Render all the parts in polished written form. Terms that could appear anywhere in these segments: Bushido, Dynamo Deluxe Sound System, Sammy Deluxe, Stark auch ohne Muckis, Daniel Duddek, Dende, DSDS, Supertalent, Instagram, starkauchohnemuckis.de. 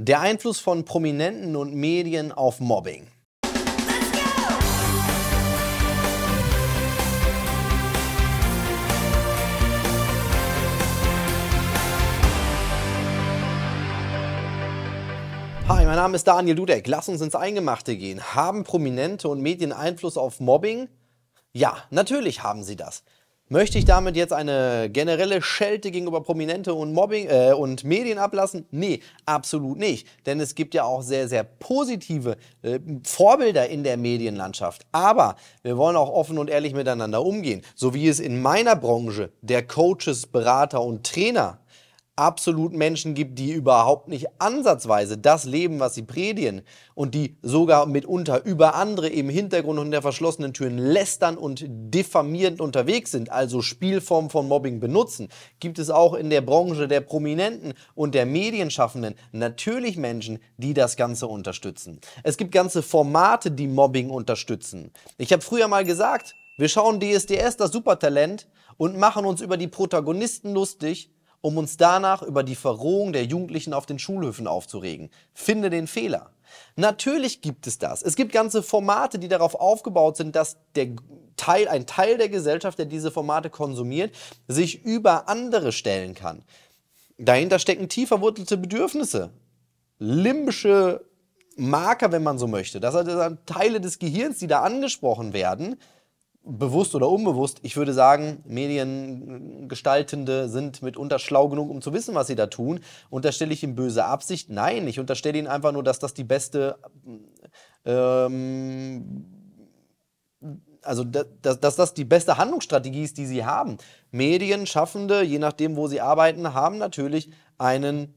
Der Einfluss von Prominenten und Medien auf Mobbing. Hi, mein Name ist Daniel Duddek. Lass uns ins Eingemachte gehen. Haben Prominente und Medien Einfluss auf Mobbing? Ja, natürlich haben sie das. Möchte ich damit jetzt eine generelle Schelte gegenüber Prominente und Mobbing und Medien ablassen? Nee, absolut nicht. Denn es gibt ja auch sehr, sehr positive Vorbilder in der Medienlandschaft. Aber wir wollen auch offen und ehrlich miteinander umgehen. So wie es in meiner Branche der Coaches, Berater und Trainer absolut Menschen gibt, die überhaupt nicht ansatzweise das leben, was sie predigen und die sogar mitunter über andere im Hintergrund und hinter verschlossenen Türen lästern und diffamierend unterwegs sind, also Spielformen von Mobbing benutzen, gibt es auch in der Branche der Prominenten und der Medienschaffenden natürlich Menschen, die das Ganze unterstützen. Es gibt ganze Formate, die Mobbing unterstützen. Ich habe früher mal gesagt, wir schauen DSDS, das Supertalent, und machen uns über die Protagonisten lustig, um uns danach über die Verrohung der Jugendlichen auf den Schulhöfen aufzuregen. Finde den Fehler. Natürlich gibt es das. Es gibt ganze Formate, die darauf aufgebaut sind, dass ein Teil der Gesellschaft, der diese Formate konsumiert, sich über andere stellen kann. Dahinter stecken tief verwurzelte Bedürfnisse, limbische Marker, wenn man so möchte. Das sind Teile des Gehirns, die da angesprochen werden, bewusst oder unbewusst. Ich würde sagen, Mediengestaltende sind mitunter schlau genug, um zu wissen, was sie da tun. Unterstelle ich ihnen böse Absicht? Nein, ich unterstelle ihnen einfach nur, dass das die beste, dass das die beste Handlungsstrategie ist, die sie haben. Medienschaffende, je nachdem, wo sie arbeiten, haben natürlich einen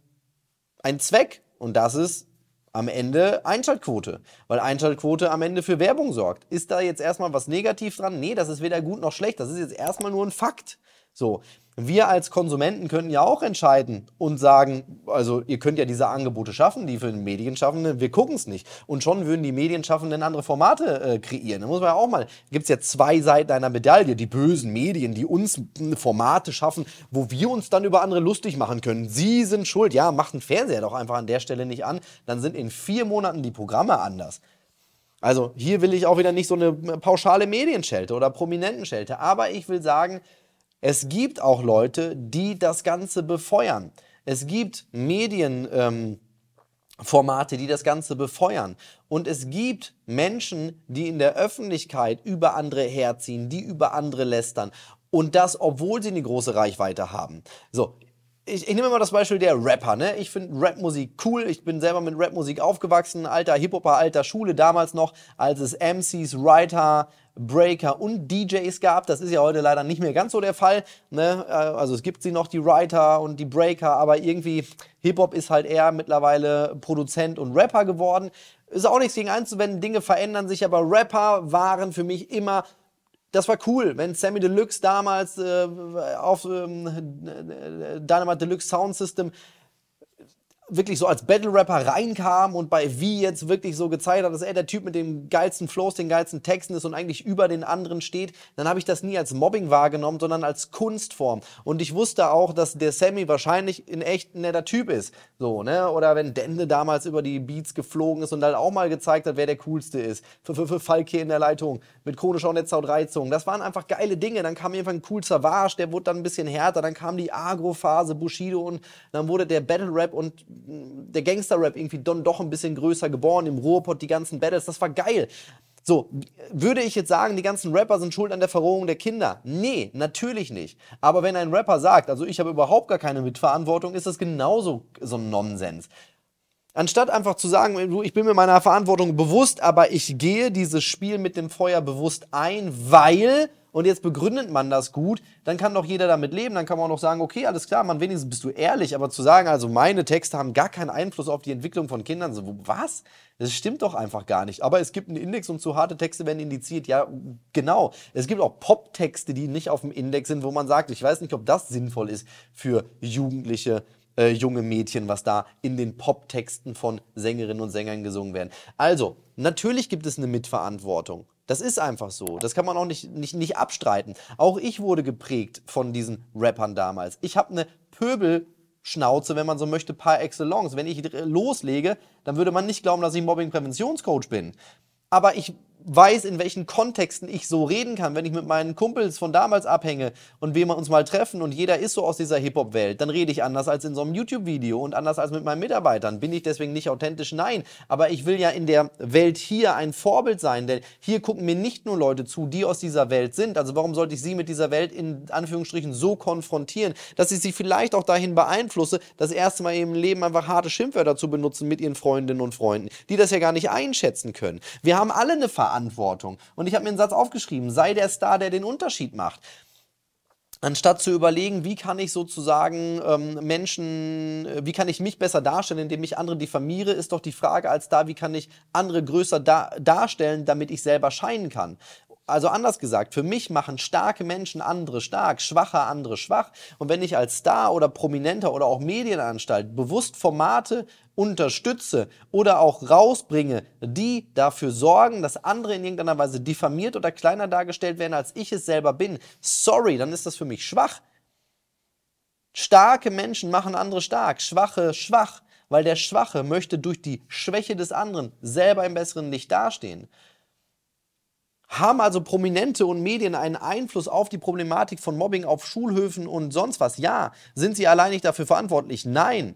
Zweck. Und das ist am Ende Einschaltquote, weil Einschaltquote am Ende für Werbung sorgt. Ist da jetzt erstmal was negativ dran? Nee, das ist weder gut noch schlecht, das ist jetzt erstmal nur ein Fakt. So, wir als Konsumenten könnten ja auch entscheiden und sagen, also ihr könnt ja diese Angebote schaffen, die für den Medienschaffenden, wir gucken es nicht. Und schon würden die Medienschaffenden andere Formate kreieren. Da muss man ja auch mal, gibt es ja zwei Seiten einer Medaille, die bösen Medien, die uns Formate schaffen, wo wir uns dann über andere lustig machen können. Sie sind schuld, ja, macht einen Fernseher doch einfach an der Stelle nicht an, dann sind in 4 Monaten die Programme anders. Also hier will ich auch wieder nicht so eine pauschale Medienschelte oder Prominentenschelte, aber ich will sagen, es gibt auch Leute, die das Ganze befeuern. Es gibt Medienformate, die das Ganze befeuern. Und es gibt Menschen, die in der Öffentlichkeit über andere herziehen, die über andere lästern. Und das, obwohl sie eine große Reichweite haben. So, ich nehme mal das Beispiel der Rapper, ne? Ich finde Rapmusik cool, ich bin selber mit Rapmusik aufgewachsen, alter Hip-Hopper, alter Schule damals noch, als es MCs, Writer, Breaker und DJs gab. Das ist ja heute leider nicht mehr ganz so der Fall, ne? Also es gibt sie noch, die Writer und die Breaker, aber irgendwie Hip-Hop ist halt eher mittlerweile Produzent und Rapper geworden. Ist auch nichts gegen einzuwenden, Dinge verändern sich, aber Rapper waren für mich immer, das war cool, wenn Sammy Deluxe damals auf Dynamo Deluxe Sound System wirklich so als Battle-Rapper reinkam und bei V jetzt wirklich so gezeigt hat, dass er der Typ mit den geilsten Flows, den geilsten Texten ist und eigentlich über den anderen steht, dann habe ich das nie als Mobbing wahrgenommen, sondern als Kunstform. Und ich wusste auch, dass der Sammy wahrscheinlich in echt ein netter Typ ist. So, ne? Oder wenn Dende damals über die Beats geflogen ist und dann auch mal gezeigt hat, wer der Coolste ist. Für Falke in der Leitung, mit chronischer Netzhautreizung. Das waren einfach geile Dinge. Dann kam irgendwann ein cool Savage, der wurde dann ein bisschen härter. Dann kam die Agro-Phase, Bushido, und dann wurde der Battle-Rap und der Gangster-Rap irgendwie dann doch ein bisschen größer geboren, im Ruhrpott die ganzen Battles, das war geil. So, würde ich jetzt sagen, die ganzen Rapper sind schuld an der Verrohung der Kinder? Nee, natürlich nicht. Aber wenn ein Rapper sagt, also ich habe überhaupt gar keine Mitverantwortung, ist das genauso so ein Nonsens. Anstatt einfach zu sagen, ich bin mir meiner Verantwortung bewusst, aber ich gehe dieses Spiel mit dem Feuer bewusst ein, weil, und jetzt begründet man das gut, dann kann doch jeder damit leben, dann kann man auch noch sagen, okay, alles klar, man, wenigstens bist du ehrlich, aber zu sagen, also meine Texte haben gar keinen Einfluss auf die Entwicklung von Kindern, so, was? Das stimmt doch einfach gar nicht, aber es gibt einen Index und zu harte Texte werden indiziert, ja, genau. Es gibt auch Pop-Texte, die nicht auf dem Index sind, wo man sagt, ich weiß nicht, ob das sinnvoll ist für Jugendliche, junge Mädchen, was da in den Pop-Texten von Sängerinnen und Sängern gesungen werden. Also, natürlich gibt es eine Mitverantwortung. Das ist einfach so. Das kann man auch nicht abstreiten. Auch ich wurde geprägt von diesen Rappern damals. Ich habe eine Pöbel Schnauze, wenn man so möchte, par excellence. Wenn ich loslege, dann würde man nicht glauben, dass ich Mobbing-Präventionscoach bin. Aber ich weiß, in welchen Kontexten ich so reden kann. Wenn ich mit meinen Kumpels von damals abhänge und wir uns mal treffen und jeder ist so aus dieser Hip-Hop-Welt, dann rede ich anders als in so einem YouTube-Video und anders als mit meinen Mitarbeitern. Bin ich deswegen nicht authentisch? Nein. Aber ich will ja in der Welt hier ein Vorbild sein, denn hier gucken mir nicht nur Leute zu, die aus dieser Welt sind. Also warum sollte ich sie mit dieser Welt in Anführungsstrichen so konfrontieren, dass ich sie vielleicht auch dahin beeinflusse, das erste Mal im Leben einfach harte Schimpfwörter zu benutzen mit ihren Freundinnen und Freunden, die das ja gar nicht einschätzen können. Wir haben alle eine Verantwortung. Und ich habe mir einen Satz aufgeschrieben: Sei der Star, der den Unterschied macht. Anstatt zu überlegen, wie kann ich sozusagen wie kann ich mich besser darstellen, indem ich andere diffamiere, ist doch die Frage als Star, wie kann ich andere größer darstellen, damit ich selber scheinen kann. Also anders gesagt, für mich machen starke Menschen andere stark, schwache andere schwach. Und wenn ich als Star oder Prominenter oder auch Medienanstalt bewusst Formate unterstütze oder auch rausbringe, die dafür sorgen, dass andere in irgendeiner Weise diffamiert oder kleiner dargestellt werden, als ich es selber bin, sorry, dann ist das für mich schwach. Starke Menschen machen andere stark, schwache schwach, weil der Schwache möchte durch die Schwäche des anderen selber im besseren Licht dastehen. Haben also Prominente und Medien einen Einfluss auf die Problematik von Mobbing auf Schulhöfen und sonst was? Ja. Sind sie allein nicht dafür verantwortlich? Nein.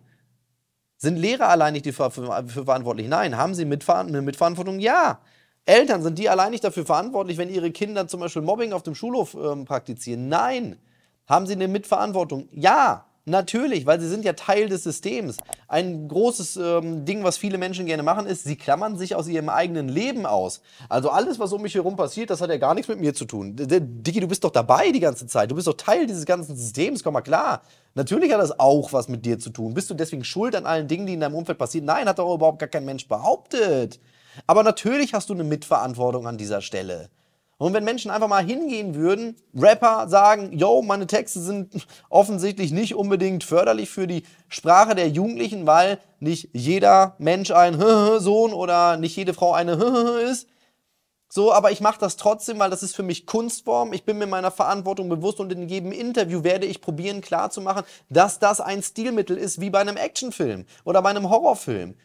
Sind Lehrer allein nicht dafür verantwortlich? Nein. Haben sie eine Mitverantwortung? Ja. Eltern, sind die allein nicht dafür verantwortlich, wenn ihre Kinder zum Beispiel Mobbing auf dem Schulhof praktizieren? Nein. Haben sie eine Mitverantwortung? Ja. Natürlich, weil sie sind ja Teil des Systems. Ein großes Ding, was viele Menschen gerne machen, ist, sie klammern sich aus ihrem eigenen Leben aus. Also alles, was um mich herum passiert, das hat ja gar nichts mit mir zu tun. Diggi, du bist doch dabei die ganze Zeit. Du bist doch Teil dieses ganzen Systems, komm mal klar. Natürlich hat das auch was mit dir zu tun. Bist du deswegen schuld an allen Dingen, die in deinem Umfeld passieren? Nein, hat doch überhaupt gar kein Mensch behauptet. Aber natürlich hast du eine Mitverantwortung an dieser Stelle. Und wenn Menschen einfach mal hingehen würden, Rapper sagen, yo, meine Texte sind offensichtlich nicht unbedingt förderlich für die Sprache der Jugendlichen, weil nicht jeder Mensch ein Sohn oder nicht jede Frau eine ist. So, aber ich mache das trotzdem, weil das ist für mich Kunstform. Ich bin mir meiner Verantwortung bewusst und in jedem Interview werde ich probieren klarzumachen, dass das ein Stilmittel ist wie bei einem Actionfilm oder bei einem Horrorfilm.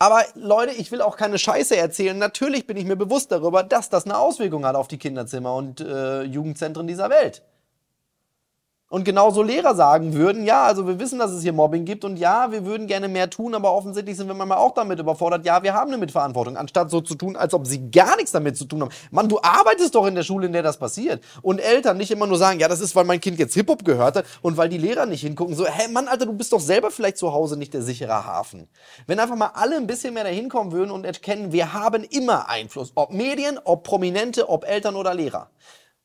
Aber Leute, ich will auch keine Scheiße erzählen. Natürlich bin ich mir bewusst darüber, dass das eine Auswirkung hat auf die Kinderzimmer und Jugendzentren dieser Welt. Und genauso Lehrer sagen würden, ja, also wir wissen, dass es hier Mobbing gibt und ja, wir würden gerne mehr tun, aber offensichtlich sind wir manchmal auch damit überfordert, ja, wir haben eine Mitverantwortung, anstatt so zu tun, als ob sie gar nichts damit zu tun haben. Mann, du arbeitest doch in der Schule, in der das passiert. Und Eltern nicht immer nur sagen, ja, das ist, weil mein Kind jetzt Hip-Hop gehört hat und weil die Lehrer nicht hingucken. So, hey, Mann, Alter, du bist doch selber vielleicht zu Hause nicht der sichere Hafen. Wenn einfach mal alle ein bisschen mehr dahin kommen würden und erkennen, wir haben immer Einfluss, ob Medien, ob Prominente, ob Eltern oder Lehrer.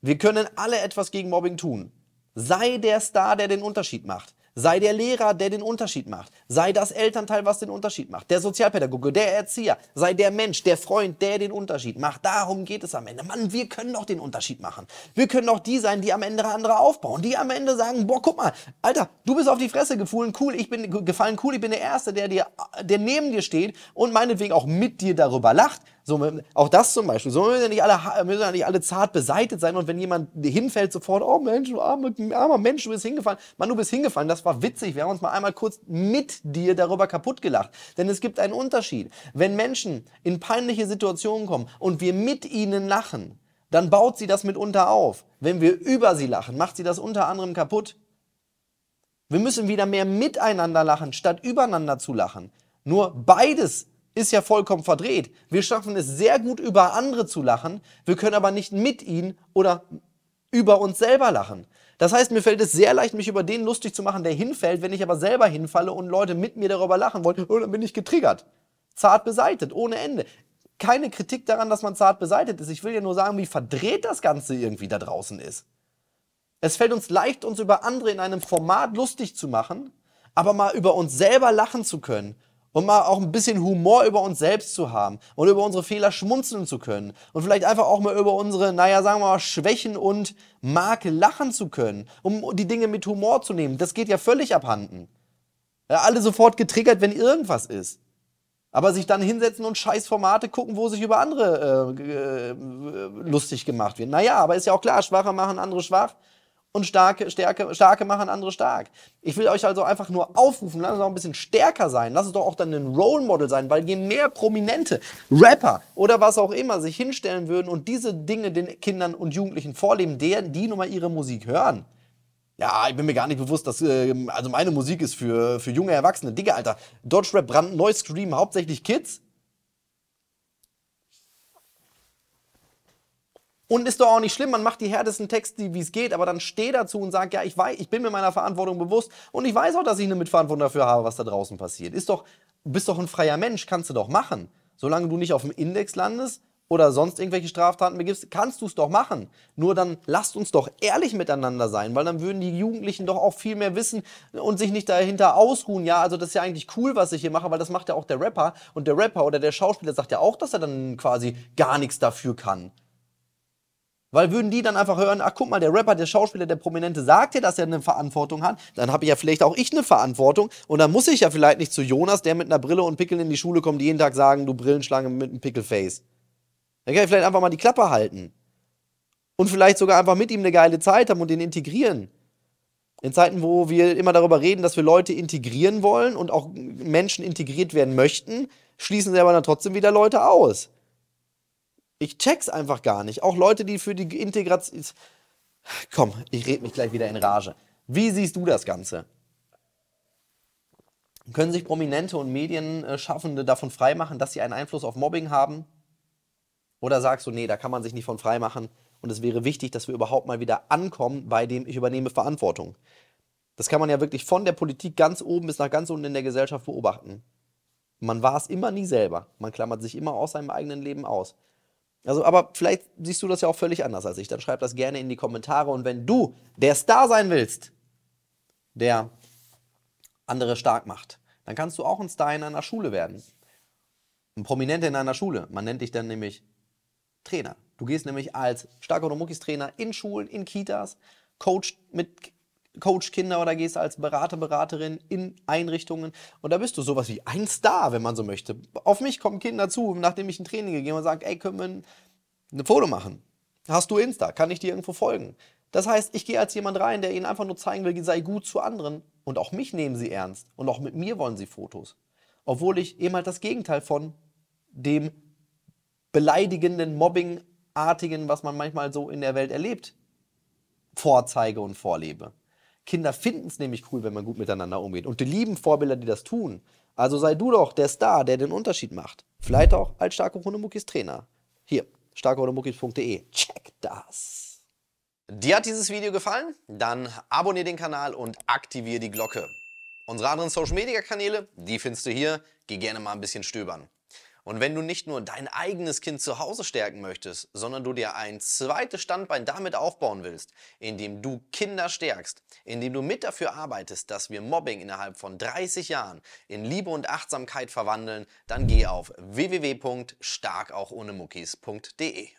Wir können alle etwas gegen Mobbing tun. Sei der Star, der den Unterschied macht. Sei der Lehrer, der den Unterschied macht. Sei das Elternteil, was den Unterschied macht. Der Sozialpädagoge, der Erzieher. Sei der Mensch, der Freund, der den Unterschied macht. Darum geht es am Ende. Mann, wir können doch den Unterschied machen. Wir können doch die sein, die am Ende andere aufbauen. Die am Ende sagen, boah, guck mal, Alter, du bist auf die Fresse gefallen, cool, ich bin der Erste, der neben dir steht und meinetwegen auch mit dir darüber lacht. So, auch das zum Beispiel. So müssen ja nicht alle zart beseitet sein und wenn jemand hinfällt sofort, oh Mensch, du armer Mensch, du bist hingefallen. Mann, du bist hingefallen, das war witzig. Wir haben uns mal einmal kurz mit dir darüber kaputt gelacht. Denn es gibt einen Unterschied. Wenn Menschen in peinliche Situationen kommen und wir mit ihnen lachen, dann baut sie das mitunter auf. Wenn wir über sie lachen, macht sie das unter anderem kaputt. Wir müssen wieder mehr miteinander lachen, statt übereinander zu lachen. Nur beides ist ja vollkommen verdreht. Wir schaffen es sehr gut, über andere zu lachen. Wir können aber nicht mit ihnen oder über uns selber lachen. Das heißt, mir fällt es sehr leicht, mich über den lustig zu machen, der hinfällt, wenn ich aber selber hinfalle und Leute mit mir darüber lachen wollen, oh, dann bin ich getriggert. Zart beseitet, ohne Ende. Keine Kritik daran, dass man zart beseitet ist. Ich will ja nur sagen, wie verdreht das Ganze irgendwie da draußen ist. Es fällt uns leicht, uns über andere in einem Format lustig zu machen, aber mal über uns selber lachen zu können. Und mal auch ein bisschen Humor über uns selbst zu haben und über unsere Fehler schmunzeln zu können und vielleicht einfach auch mal über unsere, naja, sagen wir mal, Schwächen und Makel lachen zu können, um die Dinge mit Humor zu nehmen. Das geht ja völlig abhanden. Ja, alle sofort getriggert, wenn irgendwas ist. Aber sich dann hinsetzen und scheiß Formate gucken, wo sich über andere lustig gemacht wird. Naja, aber ist ja auch klar, Schwache machen andere schwach. und starke machen andere stark. Ich will euch also einfach nur aufrufen, lasst uns auch ein bisschen stärker sein, lasst es doch auch dann ein Role Model sein, weil je mehr prominente Rapper oder was auch immer sich hinstellen würden und diese Dinge den Kindern und Jugendlichen vorleben, die nun mal ihre Musik hören. Ja, ich bin mir gar nicht bewusst, dass, also meine Musik ist für junge Erwachsene. Digga, Alter, Deutschrap, brandneu, Scream, hauptsächlich Kids. Und ist doch auch nicht schlimm, man macht die härtesten Texte, wie es geht, aber dann steh dazu und sag, ja, ich weiß, ich bin mir meiner Verantwortung bewusst und ich weiß auch, dass ich eine Mitverantwortung dafür habe, was da draußen passiert. Ist doch, bist doch ein freier Mensch, kannst du doch machen. Solange du nicht auf dem Index landest oder sonst irgendwelche Straftaten begibst, kannst du es doch machen. Nur dann lasst uns doch ehrlich miteinander sein, weil dann würden die Jugendlichen doch auch viel mehr wissen und sich nicht dahinter ausruhen. Ja, also das ist ja eigentlich cool, was ich hier mache, weil das macht ja auch der Rapper. Und der Rapper oder der Schauspieler sagt ja auch, dass er dann quasi gar nichts dafür kann. Weil würden die dann einfach hören, ach guck mal, der Rapper, der Schauspieler, der Prominente sagt ja, dass er eine Verantwortung hat, dann habe ich ja vielleicht auch ich eine Verantwortung und dann muss ich ja vielleicht nicht zu Jonas, der mit einer Brille und Pickeln in die Schule kommt, die jeden Tag sagen, du Brillenschlange mit einem Pickelface. Dann kann ich vielleicht einfach mal die Klappe halten und vielleicht sogar einfach mit ihm eine geile Zeit haben und den integrieren. In Zeiten, wo wir immer darüber reden, dass wir Leute integrieren wollen und auch Menschen integriert werden möchten, schließen sie aber dann trotzdem wieder Leute aus. Ich check's einfach gar nicht. Auch Leute, die für die Integration... Komm, ich rede mich gleich wieder in Rage. Wie siehst du das Ganze? Können sich Prominente und Medienschaffende davon freimachen, dass sie einen Einfluss auf Mobbing haben? Oder sagst du, nee, da kann man sich nicht von freimachen und es wäre wichtig, dass wir überhaupt mal wieder ankommen, bei dem ich übernehme Verantwortung. Das kann man ja wirklich von der Politik ganz oben bis nach ganz unten in der Gesellschaft beobachten. Man war es immer nie selber. Man klammert sich immer aus seinem eigenen Leben aus. Also, aber vielleicht siehst du das ja auch völlig anders als ich. Dann schreib das gerne in die Kommentare. Und wenn du der Star sein willst, der andere stark macht, dann kannst du auch ein Star in einer Schule werden. Ein Prominenter in einer Schule. Man nennt dich dann nämlich Trainer. Du gehst nämlich als Stark oder Muckis Trainer in Schulen, in Kitas, Coach Kinder oder gehst als Berater, Beraterin in Einrichtungen und da bist du sowas wie ein Star, wenn man so möchte. Auf mich kommen Kinder zu, nachdem ich ein Training gegeben habe und sage, ey, können wir ein Foto machen? Hast du Insta? Kann ich dir irgendwo folgen? Das heißt, ich gehe als jemand rein, der ihnen einfach nur zeigen will, sei gut zu anderen und auch mich nehmen sie ernst und auch mit mir wollen sie Fotos. Obwohl ich eben halt das Gegenteil von dem beleidigenden, mobbingartigen, was man manchmal so in der Welt erlebt, vorzeige und vorlebe. Kinder finden es nämlich cool, wenn man gut miteinander umgeht. Und die lieben Vorbilder, die das tun. Also sei du doch der Star, der den Unterschied macht. Vielleicht auch als Stark auch ohne Muckis Trainer. Hier, starkauchohnemuckis.de. Check das. Dir hat dieses Video gefallen? Dann abonniere den Kanal und aktiviere die Glocke. Unsere anderen Social-Media-Kanäle, die findest du hier. Geh gerne mal ein bisschen stöbern. Und wenn du nicht nur dein eigenes Kind zu Hause stärken möchtest, sondern du dir ein zweites Standbein damit aufbauen willst, indem du Kinder stärkst, indem du mit dafür arbeitest, dass wir Mobbing innerhalb von 30 Jahren in Liebe und Achtsamkeit verwandeln, dann geh auf www.starkauchohnemuckis.de.